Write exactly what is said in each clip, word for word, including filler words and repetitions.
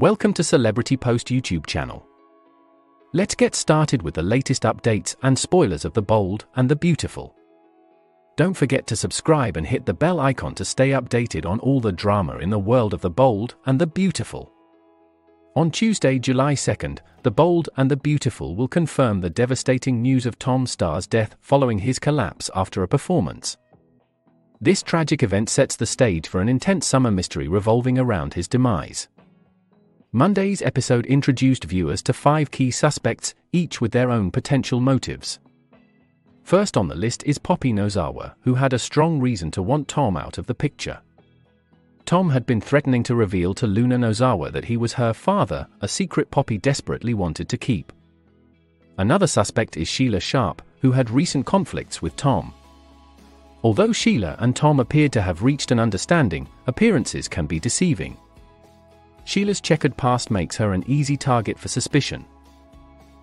Welcome to Celebrity Post YouTube channel. Let's get started with the latest updates and spoilers of The Bold and the Beautiful. Don't forget to subscribe and hit the bell icon to stay updated on all the drama in the world of The Bold and the Beautiful. On Tuesday, July second, The Bold and the Beautiful will confirm the devastating news of Tom Starr's death following his collapse after a performance. This tragic event sets the stage for an intense summer mystery revolving around his demise. Monday's episode introduced viewers to five key suspects, each with their own potential motives. First on the list is Poppy Nozawa, who had a strong reason to want Tom out of the picture. Tom had been threatening to reveal to Luna Nozawa that he was her father, a secret Poppy desperately wanted to keep. Another suspect is Sheila Sharp, who had recent conflicts with Tom. Although Sheila and Tom appeared to have reached an understanding, appearances can be deceiving. Sheila's checkered past makes her an easy target for suspicion.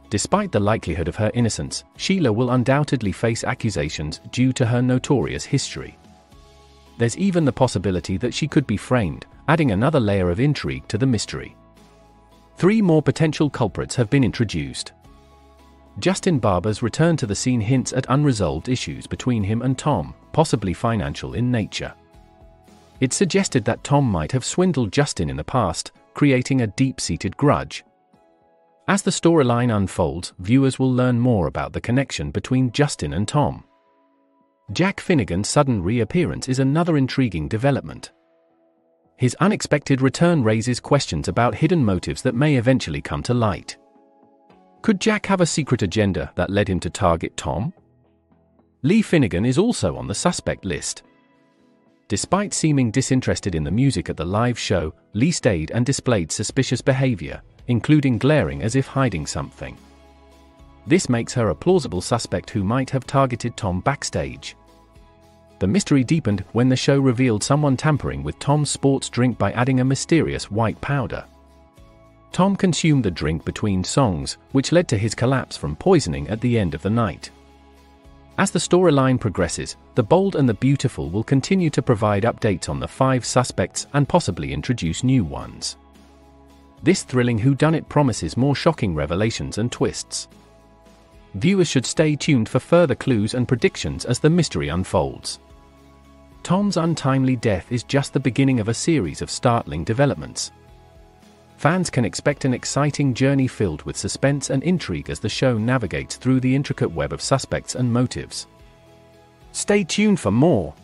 Despite the likelihood of her innocence, Sheila will undoubtedly face accusations due to her notorious history. There's even the possibility that she could be framed, adding another layer of intrigue to the mystery. Three more potential culprits have been introduced. Justin Barber's return to the scene hints at unresolved issues between him and Tom, possibly financial in nature. It's suggested that Tom might have swindled Justin in the past, creating a deep-seated grudge. As the storyline unfolds, viewers will learn more about the connection between Justin and Tom. Jack Finnegan's sudden reappearance is another intriguing development. His unexpected return raises questions about hidden motives that may eventually come to light. Could Jack have a secret agenda that led him to target Tom? Lee Finnegan is also on the suspect list. Despite seeming disinterested in the music at the live show, Lee stayed and displayed suspicious behavior, including glaring as if hiding something. This makes her a plausible suspect who might have targeted Tom backstage. The mystery deepened when the show revealed someone tampering with Tom's sports drink by adding a mysterious white powder. Tom consumed the drink between songs, which led to his collapse from poisoning at the end of the night. As the storyline progresses, The Bold and the Beautiful will continue to provide updates on the five suspects and possibly introduce new ones. This thrilling whodunit promises more shocking revelations and twists. Viewers should stay tuned for further clues and predictions as the mystery unfolds. Tom's untimely death is just the beginning of a series of startling developments. Fans can expect an exciting journey filled with suspense and intrigue as the show navigates through the intricate web of suspects and motives. Stay tuned for more!